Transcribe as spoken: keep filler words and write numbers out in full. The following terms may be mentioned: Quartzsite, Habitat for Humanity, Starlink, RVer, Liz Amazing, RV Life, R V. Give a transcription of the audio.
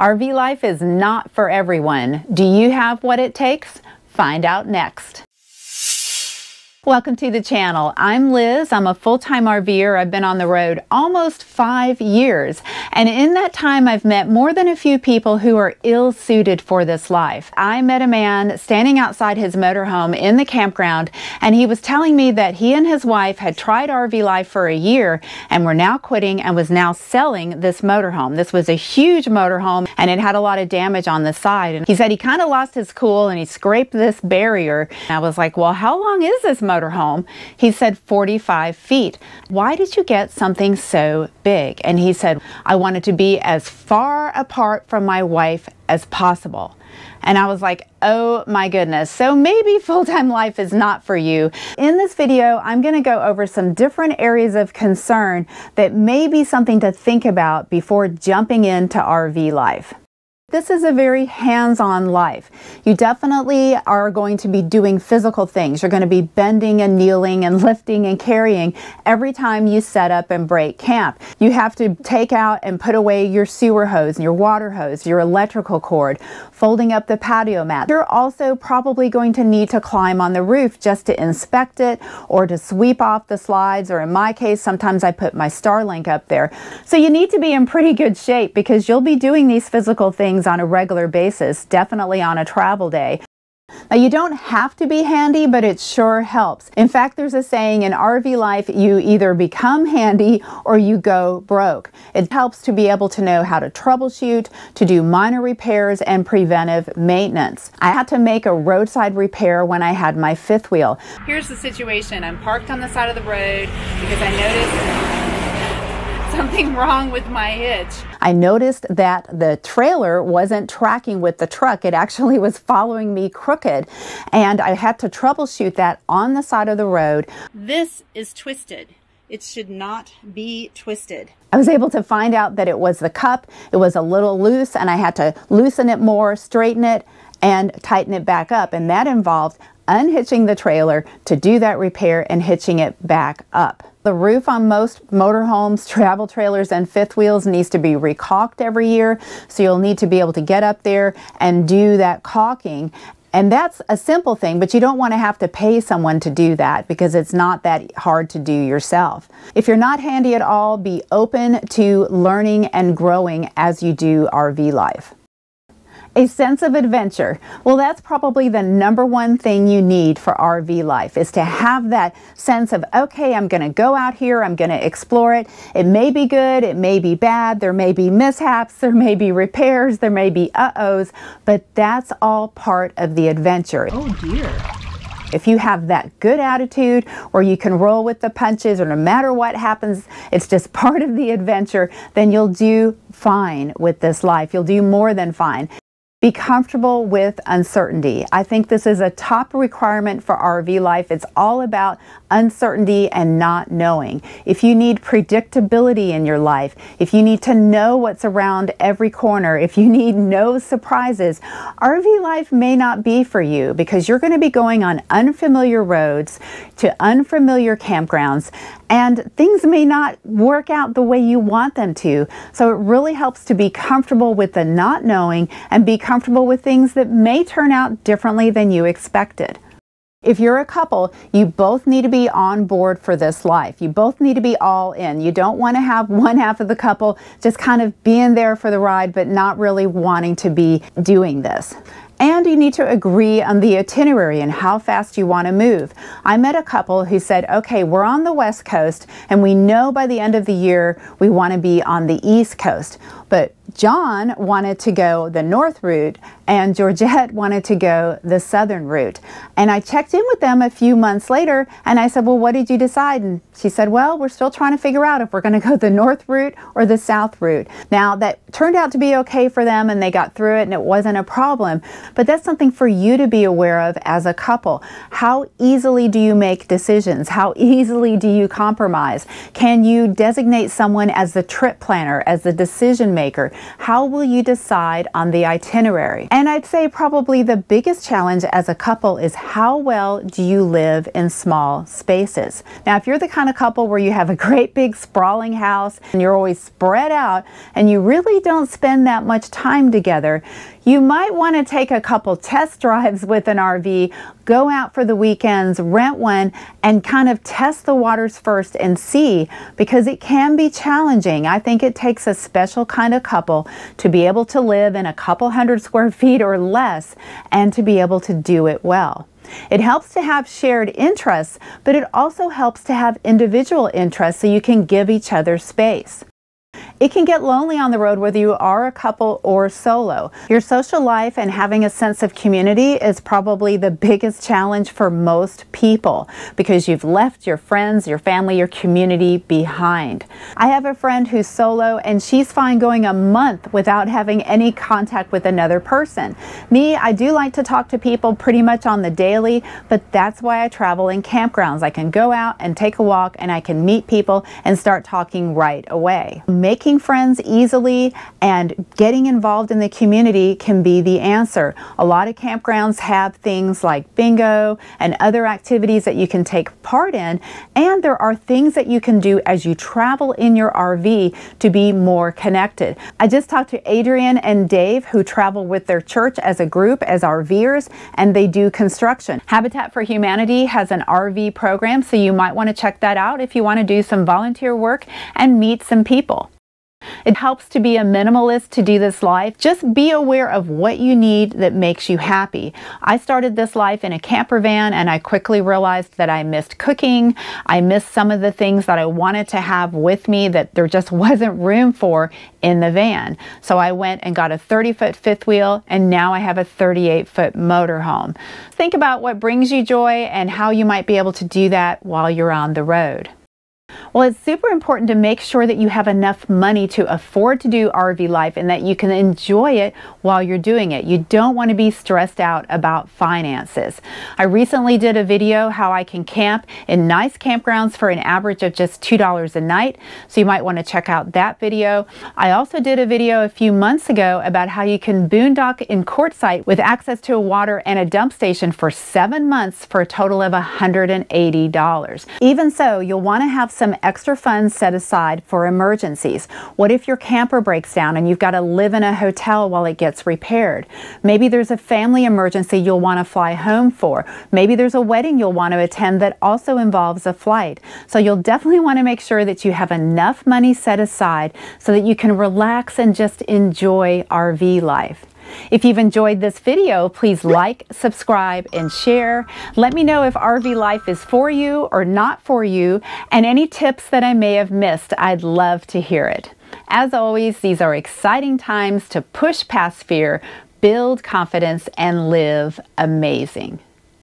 R V life is not for everyone. Do you have what it takes? Find out next. Welcome to the channel. I'm Liz. I'm a full-time R Ver. I've been on the road almost five years. And in that time, I've met more than a few people who are ill-suited for this life. I met a man standing outside his motorhome in the campground, and he was telling me that he and his wife had tried R V life for a year and were now quitting and was now selling this motorhome. This was a huge motorhome, and it had a lot of damage on the side. And he said he kind of lost his cool, and he scraped this barrier. And I was like, well, how long is this motorhome? Home. He said forty-five feet. Why did you get something so big? And he said, I wanted to be as far apart from my wife as possible. And I was like, oh my goodness. So maybe full-time life is not for you. In this video, I'm going to go over some different areas of concern that may be something to think about before jumping into R V life. This is a very hands-on life. You definitely are going to be doing physical things. You're going to be bending and kneeling and lifting and carrying every time you set up and break camp. You have to take out and put away your sewer hose and your water hose, your electrical cord, folding up the patio mat. You're also probably going to need to climb on the roof just to inspect it or to sweep off the slides, or in my case, sometimes I put my Starlink up there. So you need to be in pretty good shape because you'll be doing these physical things on a regular basis, definitely on a travel day. Now, you don't have to be handy, but it sure helps. In fact, there's a saying in R V life, you either become handy or you go broke. It helps to be able to know how to troubleshoot, to do minor repairs and preventive maintenance. I had to make a roadside repair when I had my fifth wheel. Here's the situation. I'm parked on the side of the road because I noticed something wrong with my hitch. I noticed that the trailer wasn't tracking with the truck. It actually was following me crooked, and I had to troubleshoot that on the side of the road. This is twisted. It should not be twisted. I was able to find out that it was the cup. It was a little loose, and I had to loosen it more, straighten it, and tighten it back up, and that involved unhitching the trailer to do that repair and hitching it back up. The roof on most motorhomes, travel trailers, and fifth wheels needs to be caulked every year, so you'll need to be able to get up there and do that caulking. And that's a simple thing, but you don't want to have to pay someone to do that because it's not that hard to do yourself. If you're not handy at all, be open to learning and growing as you do R V life. A sense of adventure. Well, that's probably the number one thing you need for R V life, is to have that sense of, okay, I'm going to go out here, I'm going to explore it. It may be good, it may be bad, there may be mishaps, there may be repairs, there may be uh-ohs, but that's all part of the adventure. Oh dear. If you have that good attitude where you can roll with the punches, or no matter what happens, it's just part of the adventure, then you'll do fine with this life. You'll do more than fine. Be comfortable with uncertainty. I think this is a top requirement for R V life. It's all about uncertainty and not knowing. If you need predictability in your life, if you need to know what's around every corner, if you need no surprises, R V life may not be for you because you're going to be going on unfamiliar roads to unfamiliar campgrounds, and things may not work out the way you want them to. So it really helps to be comfortable with the not knowing and be comfortable with things that may turn out differently than you expected. If you're a couple, you both need to be on board for this life. You both need to be all in. You don't want to have one half of the couple just kind of being there for the ride but not really wanting to be doing this. And you need to agree on the itinerary and how fast you want to move. I met a couple who said, okay, we're on the West Coast and we know by the end of the year we want to be on the East Coast. But John wanted to go the north route and Georgette wanted to go the southern route. And I checked in with them a few months later and I said, well, what did you decide? And she said, well, we're still trying to figure out if we're going to go the north route or the south route. Now, that turned out to be okay for them and they got through it and it wasn't a problem. But that's something for you to be aware of as a couple. How easily do you make decisions? How easily do you compromise? Can you designate someone as the trip planner, as the decision maker? how will you decide on the itinerary? And I'd say probably the biggest challenge as a couple is how well do you live in small spaces? Now, if you're the kind of couple where you have a great big sprawling house and you're always spread out and you really don't spend that much time together, you might want to take a couple test drives with an R V, go out for the weekends, rent one, and kind of test the waters first and see, because it can be challenging. I think it takes a special kind of couple to be able to live in a couple hundred square feet or less and to be able to do it well. It helps to have shared interests, but it also helps to have individual interests so you can give each other space. It can get lonely on the road whether you are a couple or solo. Your social life and having a sense of community is probably the biggest challenge for most people because you've left your friends, your family, your community behind. I have a friend who's solo and she's fine going a month without having any contact with another person. Me, I do like to talk to people pretty much on the daily, but that's why I travel in campgrounds. I can go out and take a walk and I can meet people and start talking right away. Making friends easily and getting involved in the community can be the answer. A lot of campgrounds have things like bingo and other activities that you can take part in, and there are things that you can do as you travel in your R V to be more connected. I just talked to Adrian and Dave, who travel with their church as a group as RVers, and they do construction. Habitat for Humanity has an R V program, so you might want to check that out if you want to do some volunteer work and meet some people. It helps to be a minimalist to do this life. Just be aware of what you need that makes you happy. I started this life in a camper van and I quickly realized that I missed cooking. I missed some of the things that I wanted to have with me that there just wasn't room for in the van. So I went and got a thirty foot fifth wheel, and now I have a thirty-eight foot motorhome. Think about what brings you joy and how you might be able to do that while you're on the road. Well, it's super important to make sure that you have enough money to afford to do R V life and that you can enjoy it while you're doing it. You don't want to be stressed out about finances. I recently did a video how I can camp in nice campgrounds for an average of just two dollars a night, so you might want to check out that video. I also did a video a few months ago about how you can boondock in Quartzsite with access to a water and a dump station for seven months for a total of one hundred eighty dollars. Even so, you'll want to have some extra funds set aside for emergencies. What if your camper breaks down and you've got to live in a hotel while it gets repaired? Maybe there's a family emergency you'll want to fly home for. Maybe there's a wedding you'll want to attend that also involves a flight. So you'll definitely want to make sure that you have enough money set aside so that you can relax and just enjoy R V life. If you've enjoyed this video, please like, subscribe, and share. Let me know if R V life is for you or not for you, and any tips that I may have missed. I'd love to hear it. As always, these are exciting times to push past fear, build confidence, and live amazing.